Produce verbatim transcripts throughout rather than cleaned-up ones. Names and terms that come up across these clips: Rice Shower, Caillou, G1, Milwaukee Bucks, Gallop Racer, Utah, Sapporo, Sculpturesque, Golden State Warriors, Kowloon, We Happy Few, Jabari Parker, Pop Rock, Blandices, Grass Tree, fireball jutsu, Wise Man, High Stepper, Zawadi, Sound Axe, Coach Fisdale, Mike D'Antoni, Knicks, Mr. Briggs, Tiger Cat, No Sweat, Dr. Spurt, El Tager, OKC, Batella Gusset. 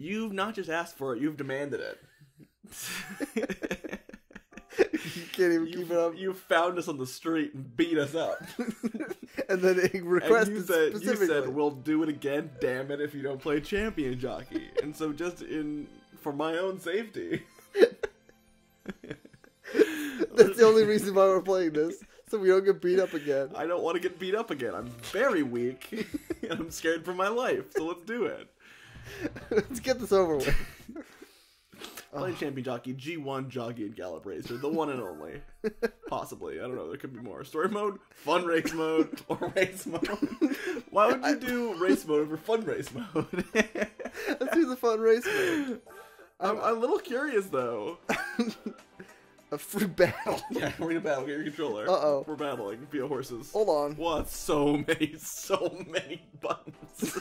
You've not just asked for it, you've demanded it. You can't even you, keep it up. You found us on the street and beat us up. And then they requested you said, specifically. You said, we'll do it again, damn it, if you don't play Champion Jockey. And so just in for my own safety. That's the only reason why we're playing this. So we don't get beat up again. I don't want to get beat up again. I'm very weak. And I'm scared for my life. So let's do it. Let's get this over with. Playing oh. Champion Jockey, G one Jockey and Gallop Racer, the one and only. Possibly. I don't know. There could be more. Story mode, fun race mode, or race mode. Why would you do race mode over fun race mode? Let's do the fun race mode. I'm, I'm a little curious, though. A free battle. Yeah, we're gonna battle. Get your controller. Uh oh. We're battling. Via horses. Hold on. What? So many, so many buttons.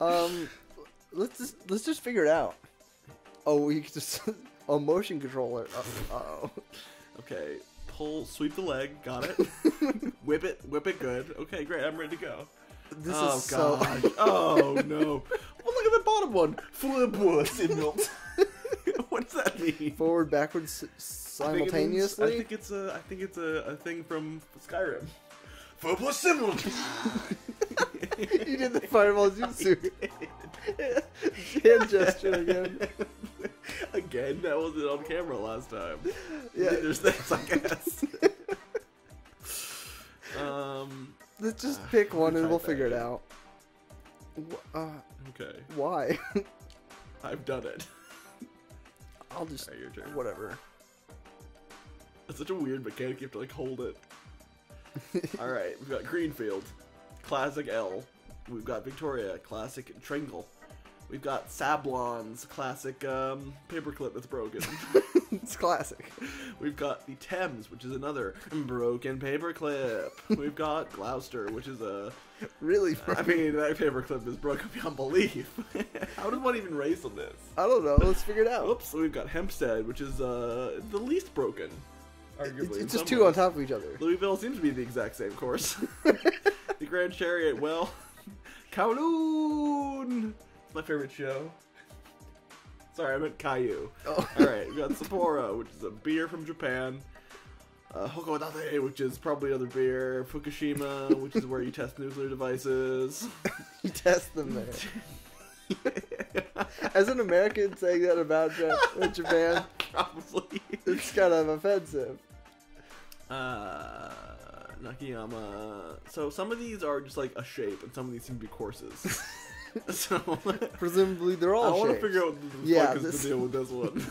um, let's just let's just figure it out. Oh, we just a oh, motion controller. Uh oh. Okay. Pull, sweep the leg. Got it. Whip it, whip it good. Okay, great. I'm ready to go. This oh, is God. so. Oh no. Well, look at the bottom one. Flip signal. What does that mean? Forward, backwards, simultaneously. I think it's, I think it's a, I think it's a, a thing from Skyrim. Forward, similar. You did the fireball jutsu. Hand gesture again. Again, that wasn't on camera last time. Yeah, there's this, I guess. um, let's just uh, pick one and we'll figure it out. Uh, okay. Why? I've done it. I'll just right, your turn. Whatever. That's such a weird mechanic. You have to like hold it. All right, we've got Greenfield, classic L. We've got Victoria, classic Tringle. We've got Sablon's classic um, paperclip that's broken. It's classic. We've got the Thames, which is another broken paperclip. We've got Gloucester, which is a really broken. I mean, that paperclip is broken beyond belief. How does one even race on this? I don't know. Let's figure it out. Oops. So we've got Hempstead, which is uh, the least broken, arguably. It's, it's just two ways. On top of each other. Louisville seems to be the exact same course. The Grand Chariot, well, Kowloon. It's my favorite show. Sorry, I meant Caillou. Oh. Alright, we got Sapporo, which is a beer from Japan. Uh, Hokkaido, which is probably another beer. Fukushima, which is where you test nuclear devices. You test them there. As an American saying that about Japan, probably. It's kind of offensive. Uh, Nakiyama. So some of these are just like a shape, and some of these seem to be courses. So presumably they're all I want to figure out what the yeah, fuck is this... the deal with this one.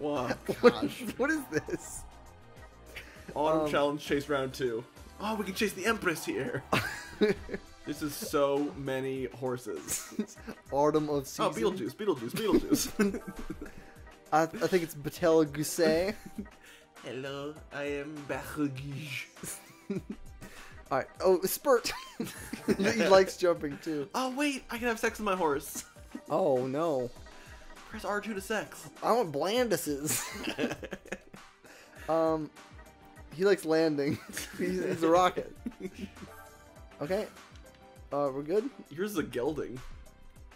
Wow. Gosh. What is this? Autumn um, Challenge Chase Round two. Oh, we can chase the Empress here. This is so many horses. Autumn of Season. Oh, Beetlejuice, Beetlejuice, Beetlejuice. I, I think it's Batella Gusset. Hello, I am Bachel. Alright, oh, Spurt! He likes jumping too. Oh wait, I can have sex with my horse. Oh no. Press R two to sex. I want Blandices. um, he likes landing. he's, he's a rocket. Okay, uh, we're good? Here's the gelding.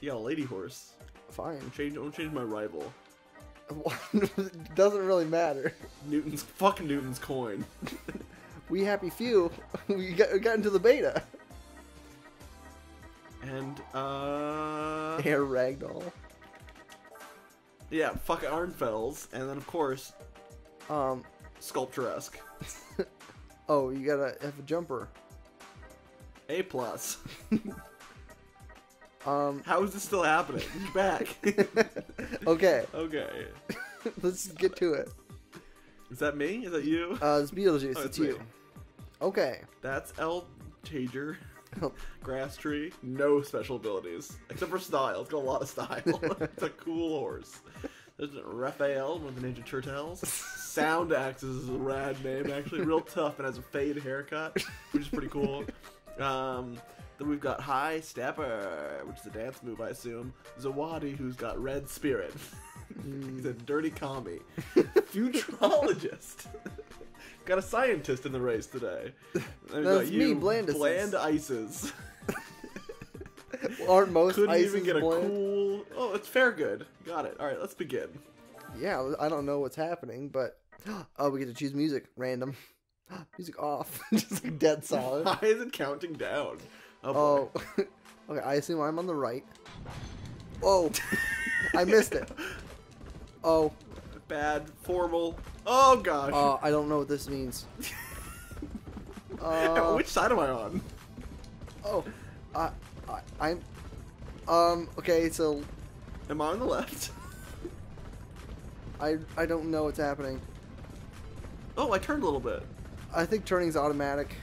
You got a lady horse. Fine. Change, I'm gonna change my rival. It doesn't really matter. Newton's, fuck Newton's coin. We Happy Few, we got, we got into the beta. And, uh... Air Ragdoll. Yeah, fuck Arnfels, and then, of course, um... Sculpturesque. Oh, you gotta have a jumper. A plus. um... How is this still happening? You're back. Okay. Okay. Let's get to it. Is that me? Is that you? Uh, it's Beetlejuice. Oh, it's, it's you. Me. Okay. That's El Tager. Grass Tree. No special abilities. Except for style. It's got a lot of style. It's a cool horse. There's Raphael, one of the Ninja Turtles. Sound Axe is a rad name, actually. Real tough and has a fade haircut, which is pretty cool. Um, then we've got High Stepper, which is a dance move, I assume. Zawadi, who's got red spirit. He's a dirty commie. Futurologist. Got a scientist in the race today. That's me, Blandices. Blandices. Aren't most Couldn't ices even get bland? a cool... Oh, it's fair good. Got it. All right, let's begin. Yeah, I don't know what's happening, but... Oh, we get to choose music. Random. Music off. Just like dead solid. Why is it counting down? Oh, oh. Okay, I assume I'm on the right. Oh, I missed it. Oh. Bad. Formal. Oh, gosh. Uh, I don't know what this means. uh, Which side am I on? Oh. Uh, I, I'm... Um, okay, so... Am I on the left? I, I don't know what's happening. Oh, I turned a little bit. I think turning's automatic.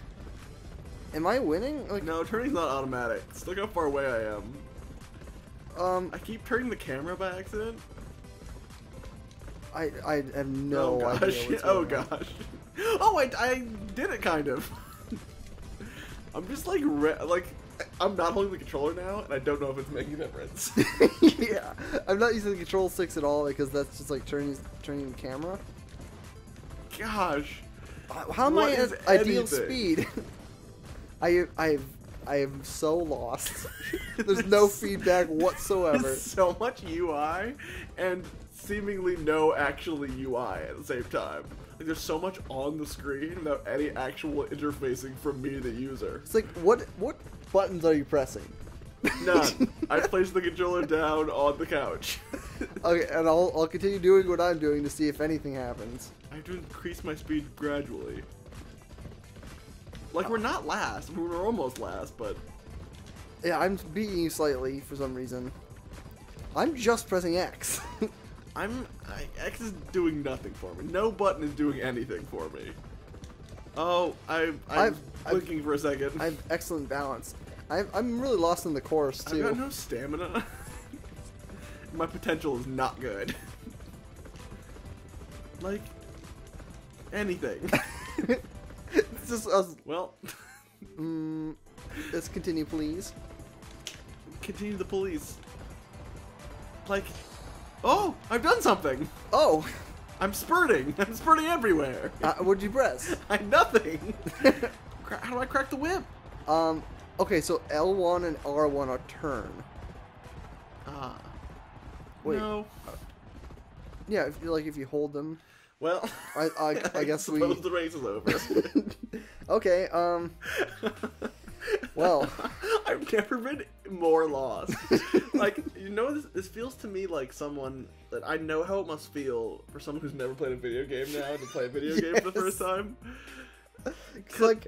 Am I winning? Like, no, turning's not automatic. Just look how far away I am. Um, I keep turning the camera by accident. I I have no oh, gosh. idea. Oh gosh! Oh gosh! Oh, I I did it kind of. I'm just like re like I'm not holding the controller now, and I don't know if it's making a difference. Yeah, I'm not using the control sticks at all because that's just like turning turning the camera. Gosh! How am what I at ideal speed? I I I am so lost. There's no feedback whatsoever. So much U I and seemingly no actually U I at the same time. Like there's so much on the screen without any actual interfacing from me to the user. It's like what what buttons are you pressing? None. I placed the controller down on the couch. Okay, and I'll I'll continue doing what I'm doing to see if anything happens. I have to increase my speed gradually. Like, we're not last. We were almost last, but... Yeah, I'm beating you slightly for some reason. I'm just pressing X. I'm... I, X is doing nothing for me. No button is doing anything for me. Oh, I, I'm blinking for a second. I have excellent balance. I've, I'm really lost in the course, too. I've got no stamina. My potential is not good. Like... Anything. It's just us. Well, mm, let's continue, please. Continue the police. Like, oh, I've done something. Oh, I'm spurting. I'm spurting everywhere. Uh, what'd you press? I nothing. How do I crack the whip? Um. Okay, so L one and R one are turn. Ah. Uh, Wait. No. Yeah, if, like if you hold them. Well, I, I, I, I guess we... the race is over. Okay, um... Well... I've never been more lost. Like, you know, this, this feels to me like someone... that I know how it must feel for someone who's never played a video game now to play a video yes. game for the first time. Like,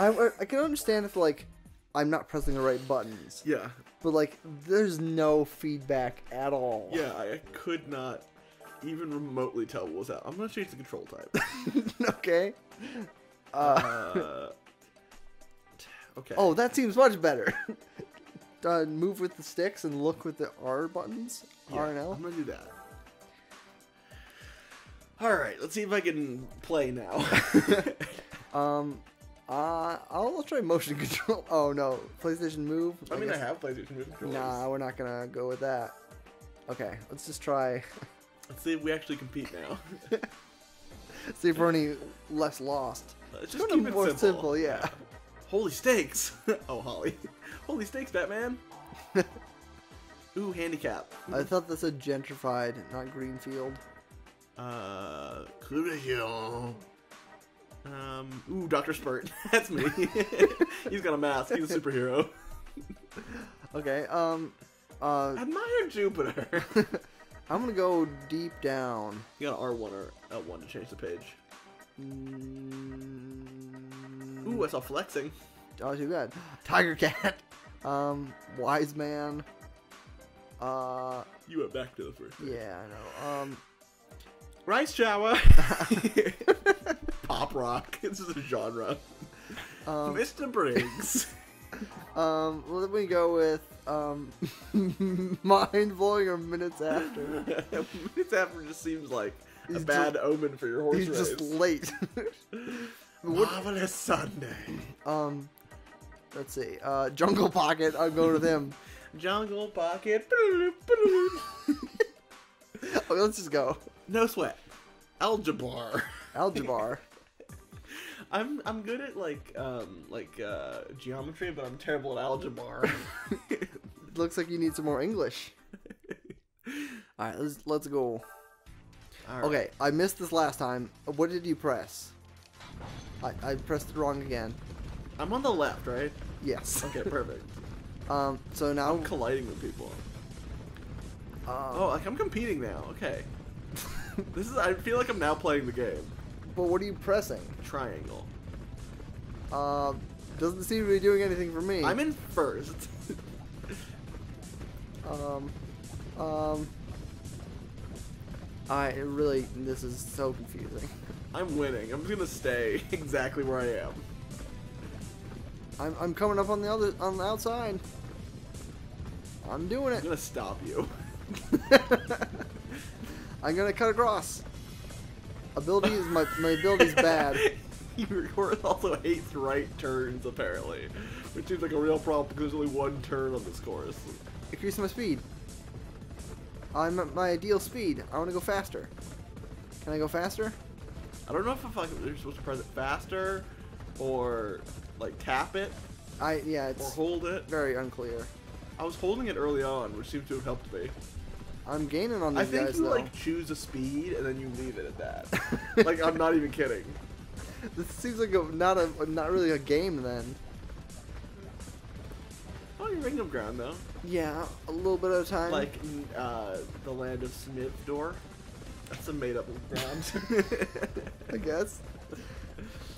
I, I can understand if, like, I'm not pressing the right buttons. Yeah. But, like, there's no feedback at all. Yeah, I could not... even remotely tell what was out. I'm gonna change the control type. Okay. Uh, uh, okay. Oh, that seems much better. uh, move with the sticks and look with the R buttons. Yeah, R and L. I'm gonna do that. All right. Let's see if I can play now. um. Uh, I'll try motion control. Oh no, PlayStation Move. I, I mean, guess. I have PlayStation Move controllers. Nah, we're not gonna go with that. Okay, let's just try. Let's see if we actually compete now. See if we're any less lost. Let's just keep it more simple. simple yeah. yeah. Holy stakes! Oh, Holly. Holy stakes, Batman! Ooh, handicap. I thought that said gentrified, not Greenfield. Uh, Cluedo. Um, ooh, Doctor Spurt. That's me. He's got a mask. He's a superhero. Okay. Um. Uh. Admire Jupiter. I'm gonna go deep down. You got an R one or L one to change the page. Mm. Ooh, I saw flexing. Oh, too bad. Tiger Cat. Um, Wise Man. Uh. You went back to the first. Thing. Yeah, I know. Um. Rice shower. Pop rock. This is a genre. Um, Mister Briggs. Um, let me go with, um, mind-blowing or Minutes After. Minutes After just seems like he's a bad just, omen for your horse he's race. He's just late. Marvelous Sunday. Um, let's see. Uh, Jungle Pocket. I'll go with him. Jungle Pocket. Okay, let's just go. No sweat. Algebra. Algebra. I'm I'm good at like um like uh, geometry, but I'm terrible at algebra. looks like you need some more English. All right, let's let's go. All right. Okay, I missed this last time. What did you press? I I pressed it wrong again. I'm on the left, right? Yes. Okay, perfect. um, so now I'm colliding with people. Um, oh, like I'm competing now. Okay. This is. I feel like I'm now playing the game. But what are you pressing? Triangle. Um, uh, doesn't seem to be doing anything for me. I'm in first. um, um. I it really. This is so confusing. I'm winning. I'm gonna stay exactly where I am. I'm I'm coming up on the other on the outside. I'm doing it. I'm gonna stop you. I'm gonna cut across. Ability is my my ability's bad. You also hates right turns apparently, which seems like a real problem because there's only one turn on this course. Increase my speed. I'm at my ideal speed. I want to go faster. Can I go faster? I don't know if I feel like they're supposed to press it faster, or like tap it. I yeah. It's or hold it. Very unclear. I was holding it early on, which seemed to have helped me. I'm gaining on these guys, though. I think you, like, choose a speed, and then you leave it at that. Like, I'm not even kidding. This seems like a, not a not really a game, then. Oh, you're ringing up ground, though. Yeah, a little bit at a time. Like, uh, the land of Smivdor. That's a made-up ground. I guess.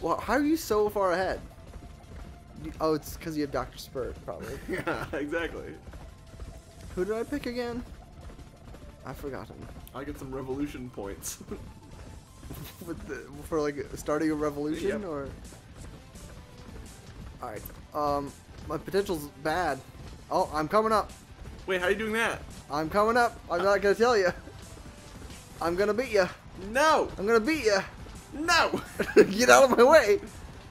Well, how are you so far ahead? You, oh, it's because you have Doctor Spurt, probably. Yeah, exactly. Who did I pick again? I've forgotten. I get some revolution points. With the, for like starting a revolution, yep. Or all right, um, my potential's bad. Oh, I'm coming up. Wait, how are you doing that? I'm coming up. I'm uh, not gonna tell you. I'm gonna beat you. No. I'm gonna beat you. No. Get out of my way.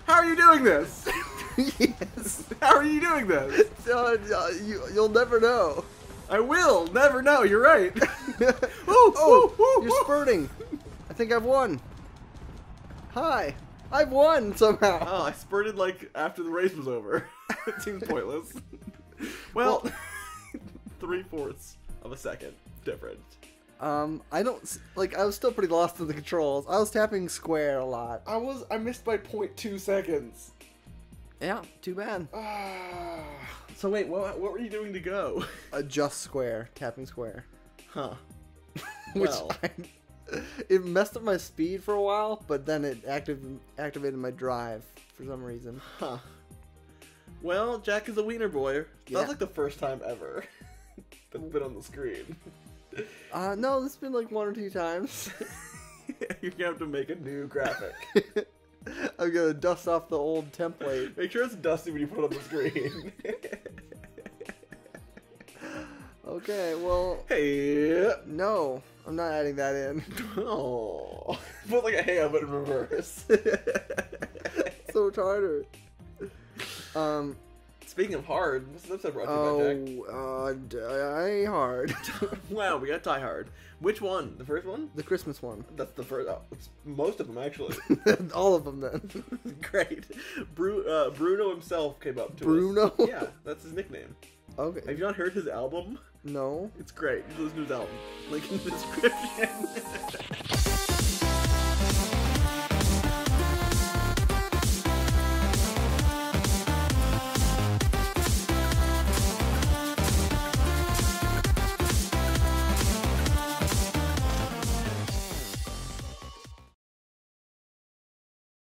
How are you doing this? Yes. How are you doing this? Uh, you, you'll never know. I will never know. You're right. Ooh, oh, ooh, ooh, you're ooh. Spurting. I think I've won. Hi, I've won somehow. Oh, I spurted like after the race was over. It seems pointless. Well, well three fourths of a second different. Um, I don't like. I was still pretty lost in the controls. I was tapping square a lot. I was. I missed by zero point two seconds. Yeah, too bad. So wait, what, what were you doing to go? Adjust square, tapping square. Huh. Which well. I, it messed up my speed for a while, but then it active, activated my drive for some reason. Huh. Well, Jack is a wiener boy. Yeah. That's like the first time ever that's been on the screen. Uh, no, it's been like one or two times. You're gonna have to make a new graphic. I'm gonna dust off the old template. Make sure it's dusty when you put it on the screen. Okay, well. Hey. No, I'm not adding that in. Oh. Put like a hey up in reverse. So harder. Um. Speaking of hard, what's the episode brought to you by, Jack? Oh, uh, Die Hard. Wow, we got Die Hard. Which one? The first one? The Christmas one. That's the first. Oh, it's most of them, actually. All of them, then. Great. Bru uh, Bruno himself came up to Bruno? us. Bruno? Yeah, that's his nickname. Okay. Have you not heard his album? No. It's great. You should listen to his album. Link in the description.